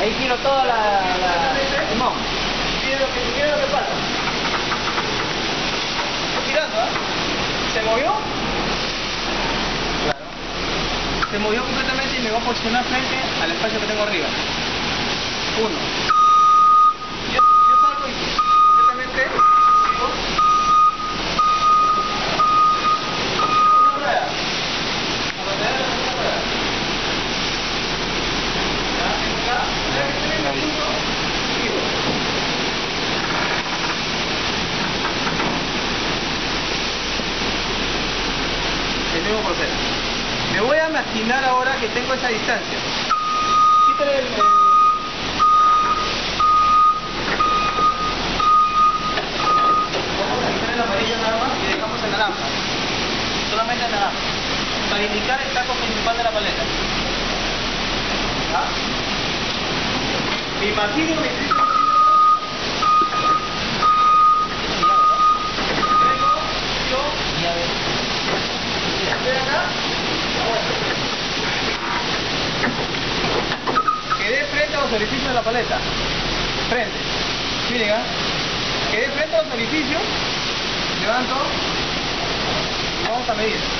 Ahí tiro toda la limón. Mira lo que pasa. Estoy tirando, ¿eh? ¿Se movió? Claro. Se movió completamente y me va a posicionar frente al espacio que tengo arriba. Uno. Yo salgo y completamente digo. Una rueda. El mismo proceso. Me voy a imaginar ahora que tengo esa distancia. Quítale el para indicar el taco principal de la paleta. ¿Ah? Me imagino que yo estoy acá. Quedé frente a los orificios de la paleta. Frente. Miren, ¿ah? Quedé frente a los orificios. Levanto. Vamos a medir.